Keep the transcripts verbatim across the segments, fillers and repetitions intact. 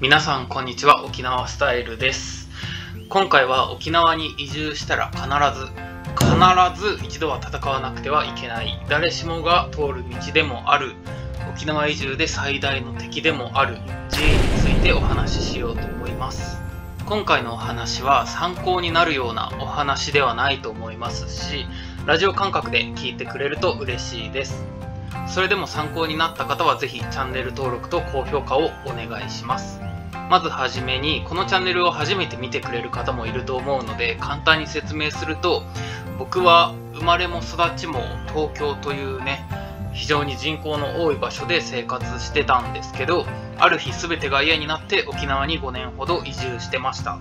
皆さんこんにちは、沖縄スタイルです。今回は沖縄に移住したら必ず必ず一度は戦わなくてはいけない、誰しもが通る道でもある、沖縄移住で最大の敵でもある ジェイ についてお話ししようと思います。今回のお話は参考になるようなお話ではないと思いますし、ラジオ感覚で聞いてくれると嬉しいです。それでも参考になった方はぜひチャンネル登録と高評価をお願いします。まずはじめに、このチャンネルを初めて見てくれる方もいると思うので簡単に説明すると、僕は生まれも育ちも東京というね、非常に人口の多い場所で生活してたんですけど、ある日全てが嫌になって沖縄にごねんほど移住してました。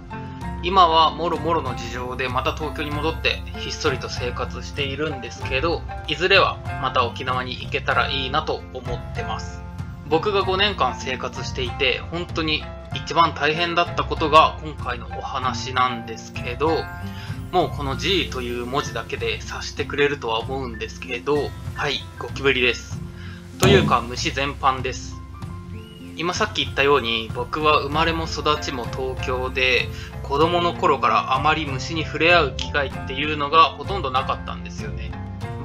今はもろもろの事情でまた東京に戻ってひっそりと生活しているんですけど、いずれはまた沖縄に行けたらいいなと思ってます。僕がごねんかん生活していて本当に一番大変だったことが今回のお話なんですけど、もうこの ジェイ という文字だけで察してくれるとは思うんですけど、はい、ゴキブリです。というか虫全般です。今さっき言ったように、僕は生まれも育ちも東京で、子供の頃からあまり虫に触れ合う機会っていうのがほとんどなかったんですよね。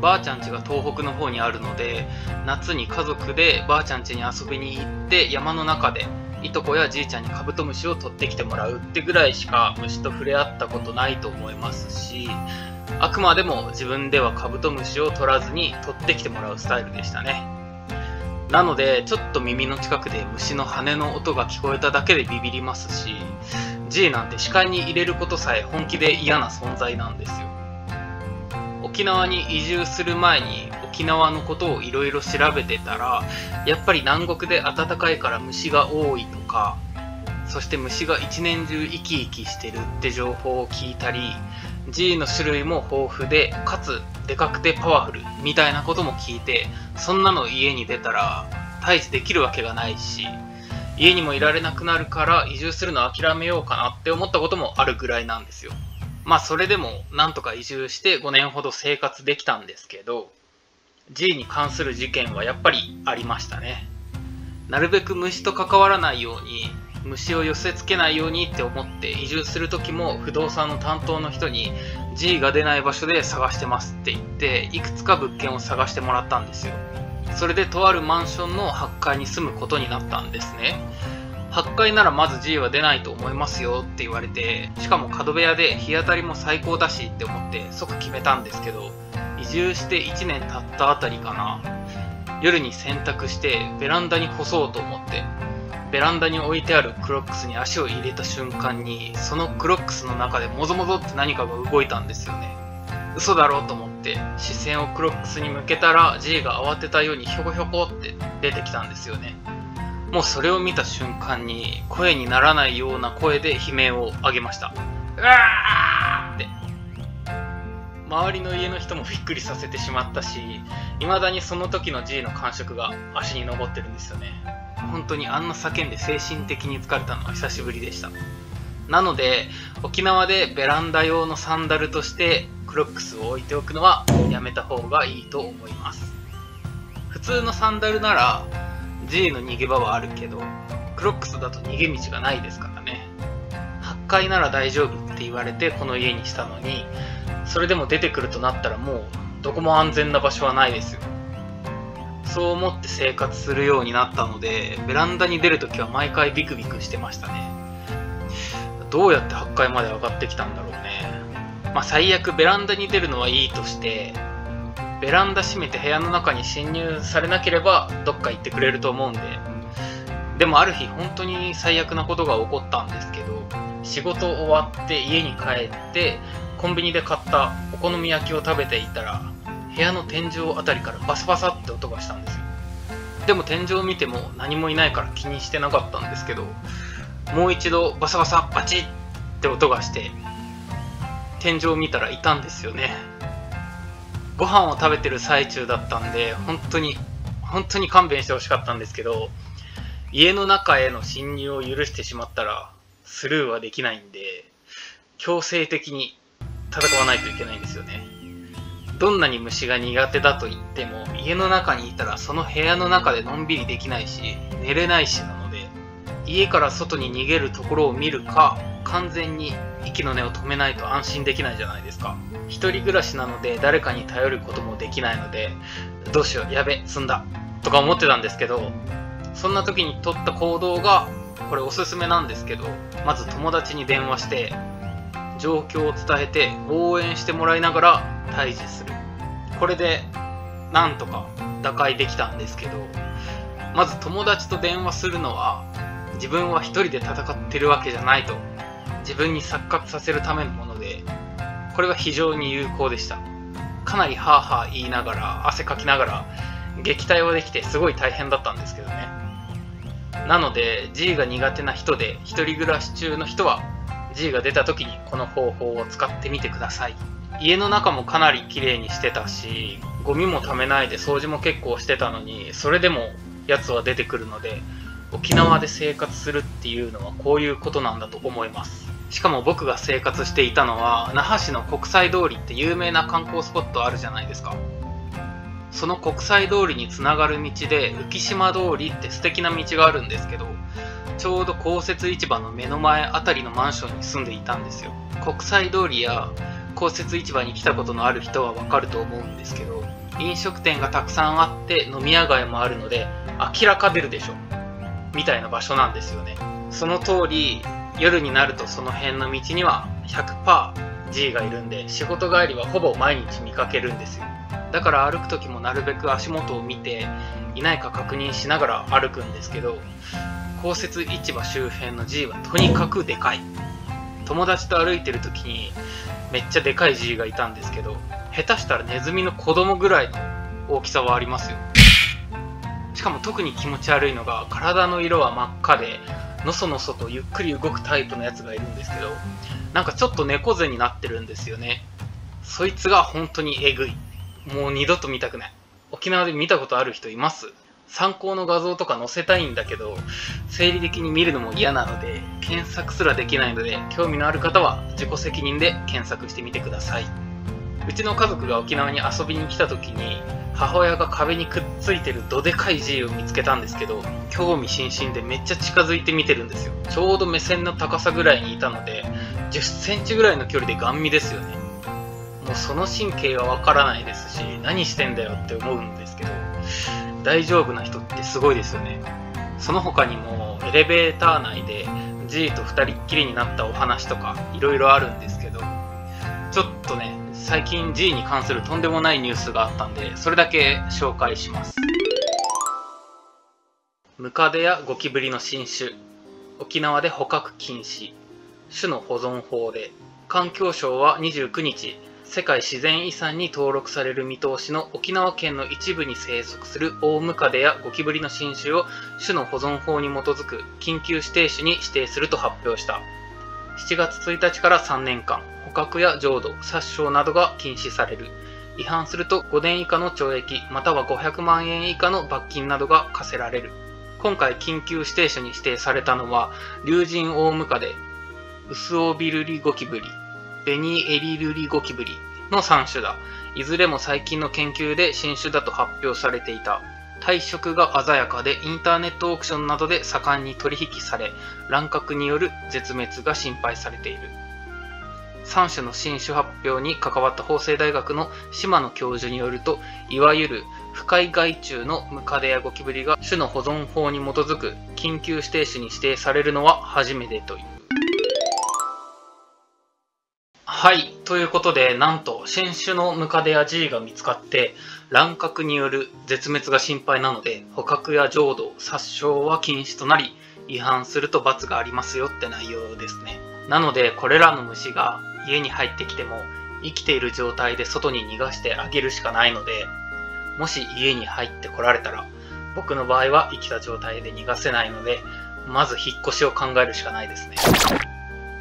ばあちゃん家が東北の方にあるので、夏に家族でばあちゃん家に遊びに行って、山の中でいとこやじいちゃんにカブトムシを取ってきてもらうってぐらいしか虫と触れ合ったことないと思いますし、あくまでも自分ではカブトムシを取らずに取ってきてもらうスタイルでしたね。なのでちょっと耳の近くで虫の羽の音が聞こえただけでビビりますし、 ジェイ なんて視界に入れることさえ本気で嫌な存在なんですよ。沖縄に移住する前に沖縄のことをいろいろ調べてたら、やっぱり南国で暖かいから虫が多いとか、そして虫が一年中生き生きしてるって情報を聞いたり、 ジェイ の種類も豊富でかつでかくてパワフルみたいなことも聞いて、そんなの家に出たら退治できるわけがないし、家にもいられなくなるから移住するの諦めようかなって思ったこともあるぐらいなんですよ。まあそれでもなんとか移住してごねんほど生活できたんですけど、ジェイ に関する事件はやっぱりありましたね。なるべく虫と関わらないように、虫を寄せつけないようにって思って移住する時も、不動産の担当の人に ジェイ が出ない場所で探してますって言って、いくつか物件を探してもらったんですよ。それでとあるマンションのはちかいに住むことになったんですね。はちかいならまず ジェイ は出ないと思いますよって言われて、しかも角部屋で日当たりも最高だしって思って即決めたんですけど、移住していちねん経ったあたりかな、夜に洗濯してベランダに干そうと思って、ベランダに置いてあるクロックスに足を入れた瞬間に、そのクロックスの中でモゾモゾって何かが動いたんですよね。嘘だろうと思って視線をクロックスに向けたら、 ジェイ が慌てたようにひょこひょこって出てきたんですよね。もうそれを見た瞬間に、声にならないような声で悲鳴を上げました。うわーって。周りの家の人もびっくりさせてしまったし、いまだにその時の ジェイ の感触が足に残ってるんですよね。本当にあんな叫んで精神的に疲れたのは久しぶりでした。なので沖縄でベランダ用のサンダルとしてクロックスを置いておくのはやめた方がいいと思います。普通のサンダルなら ジェイ の逃げ場はあるけど、クロックスだと逃げ道がないですからね。はちかいなら大丈夫って言われてこの家にしたのに、それでも出てくるとなったらもうどこも安全な場所はないですよ。そう思って生活するようになったので、ベランダに出るときは毎回ビクビクしてましたね。どうやってはちかいまで上がってきたんだろうね。まあ最悪ベランダに出るのはいいとして、ベランダ閉めて部屋の中に侵入されなければどっか行ってくれると思うんで。でもある日本当に最悪なことが起こったんですけど、仕事終わって家に帰ってコンビニで買ったお好み焼きを食べていたら、部屋の天井あたりからバサバサって音がしたんですよ。でも天井を見ても何もいないから気にしてなかったんですけど、もう一度バサバサバチッって音がして、天井を見たらいたんですよね。ご飯を食べてる最中だったんで、本当に本当に勘弁してほしかったんですけど、家の中への侵入を許してしまったらスルーはできないんで、強制的に戦わないといけないんですよね。どんなに虫が苦手だと言っても、家の中にいたらその部屋の中でのんびりできないし寝れないしなので、家から外に逃げるところを見るか、完全に息の根を止めないと安心できないじゃないですか。一人暮らしなので誰かに頼ることもできないので、どうしよう、やべ、済んだとか思ってたんですけど、そんな時に取った行動が、これおすすめなんですけど、まず友達に電話して状況を伝えて応援してもらいながら退治する。これでなんとか打開できたんですけど、まず友達と電話するのは、自分は一人で戦ってるわけじゃないと自分に錯覚させるためのもので、これは非常に有効でした。かなりハーハー言いながら汗かきながら撃退はできて、すごい大変だったんですけどね。なので G が苦手な人で一人暮らし中の人は G が出た時にこの方法を使ってみてください。家の中もかなり綺麗にしてたし、ゴミも溜めないで掃除も結構してたのに、それでもやつは出てくるので、沖縄で生活するっていうのはこういうことなんだと思います。しかも僕が生活していたのは那覇市の国際通りって有名な観光スポットあるじゃないですか。その国際通りにつながる道で浮島通りって素敵な道があるんですけど、ちょうど公設市場の目の前あたりのマンションに住んでいたんですよ。国際通りや公設市場に来たことのある人はわかると思うんですけど、飲食店がたくさんあって飲み屋街もあるので、明らか出るでしょみたいな場所なんですよね。その通り夜になるとその辺の道には ひゃくパーセント G がいるんで、仕事帰りはほぼ毎日見かけるんですよ。だから歩く時もなるべく足元を見ていないか確認しながら歩くんですけど、公設市場周辺の G はとにかくでかい。友達と歩いてる時にめっちゃでかい G がいたんですけど、下手したらネズミの子供ぐらいの大きさはありますよ。しかも特に気持ち悪いのが、体の色は真っ赤でのそのそとゆっくり動くタイプのやつがいるんですけど、なんかちょっと猫背になってるんですよね。そいつが本当にえぐい。もう二度と見たくない。沖縄で見たことある人います？参考の画像とか載せたいんだけど、生理的に見るのも嫌なので検索すらできないので、興味のある方は自己責任で検索してみてください。うちの家族が沖縄に遊びに来た時に、母親が壁にくっついてるどでかい G を見つけたんですけど、興味津々でめっちゃ近づいて見てるんですよ。ちょうど目線の高さぐらいにいたので、じゅっセンチぐらいの距離でガン見ですよね。もうその神経はわからないですし、何してんだよって思うんですけど、大丈夫な人ってすごいですよね。その他にもエレベーター内で G と二人っきりになったお話とかいろいろあるんですけど、ちょっとね、最近 G に関するとんでもないニュースがあったんで、それだけ紹介します。ムカデやゴキブリの新種、沖縄で捕獲禁止。種の保存法で環境省はにじゅうくにち、世界自然遺産に登録される見通しの沖縄県の一部に生息するオオムカデやゴキブリの新種を種の保存法に基づく緊急指定種に指定すると発表した。しちがつついたちからさんねんかん、捕獲や浄土、殺傷などが禁止される。違反するとごねん以下の懲役またはごひゃくまんえん以下の罰金などが課せられる。今回緊急指定種に指定されたのは、竜神オオムカデ、ウスオビルリゴキブリ、ベニエリルリゴキブリのさんしゅだ。いずれも最近の研究で新種だと発表されていた。体色が鮮やかでインターネットオークションなどで盛んに取引され、乱獲による絶滅が心配されている。さん種の新種発表に関わった法政大学の島野教授によると、いわゆる不快害虫のムカデやゴキブリが種の保存法に基づく緊急指定種に指定されるのは初めてという。はい、ということで、なんと新種のムカデや G が見つかって、乱獲による絶滅が心配なので、捕獲や浄土、殺傷は禁止となり、違反すると罰がありますよって内容ですね。なので、これらの虫が家に入ってきても、生きている状態で外に逃がしてあげるしかないので、もし家に入ってこられたら、僕の場合は生きた状態で逃がせないので、まず引っ越しを考えるしかないですね。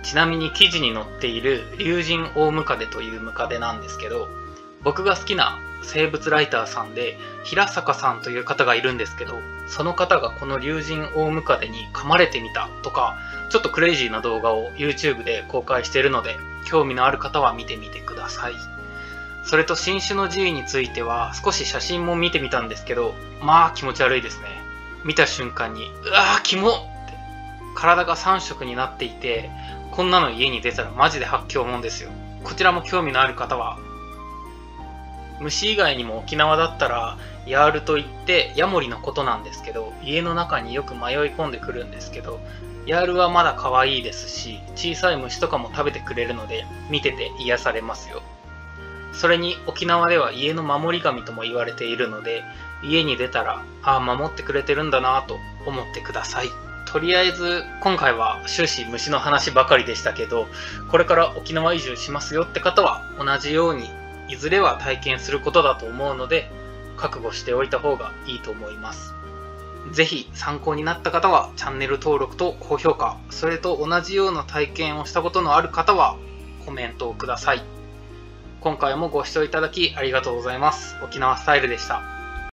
ちなみに記事に載っている竜神オオムカデというムカデなんですけど、僕が好きな生物ライターさんで平坂さんという方がいるんですけど、その方がこの竜神オオムカデに噛まれてみたとか、ちょっとクレイジーな動画を YouTube で公開しているので、興味のある方は見てみてください。それと新種の G については少し写真も見てみたんですけど、まあ気持ち悪いですね。見た瞬間に、うわーキモって体がさん色になっていて、こんなの家に出たらマジで発狂もんですよ。こちらも興味のある方は。虫以外にも沖縄だったらヤールといってヤモリのことなんですけど、家の中によく迷い込んでくるんですけど、ヤールはまだ可愛いですし、小さい虫とかも食べてくれるので見てて癒されますよ。それに沖縄では家の守り神とも言われているので、家に出たらああ守ってくれてるんだなぁと思ってください。とりあえず今回は終始虫の話ばかりでしたけど、これから沖縄移住しますよって方は同じようにいずれは体験することだと思うので、覚悟しておいた方がいいと思います。ぜひ参考になった方はチャンネル登録と高評価、それと同じような体験をしたことのある方はコメントをください。今回もご視聴いただきありがとうございます。沖縄スタイルでした。